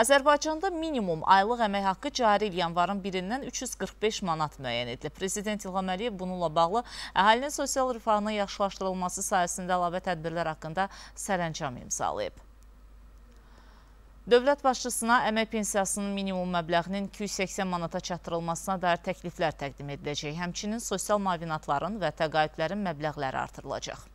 Azərbaycanda minimum aylıq əmək haqqı cari il yanvarın 1-dən 345 manat müəyyən edilib. Prezident İlham Əliyev bununla bağlı əhalinin sosial rifahının yaxşılaşdırılması sayəsində əlavə tədbirlər haqqında sərəncam imzalayıb. Dövlət başçısına əmək pensiyasının minimum məbləğinin 280 manata çatdırılmasına dair təkliflər təqdim ediləcək. Həmçinin sosial müavinatların və təqaüdlərin məbləğləri artırılacaq.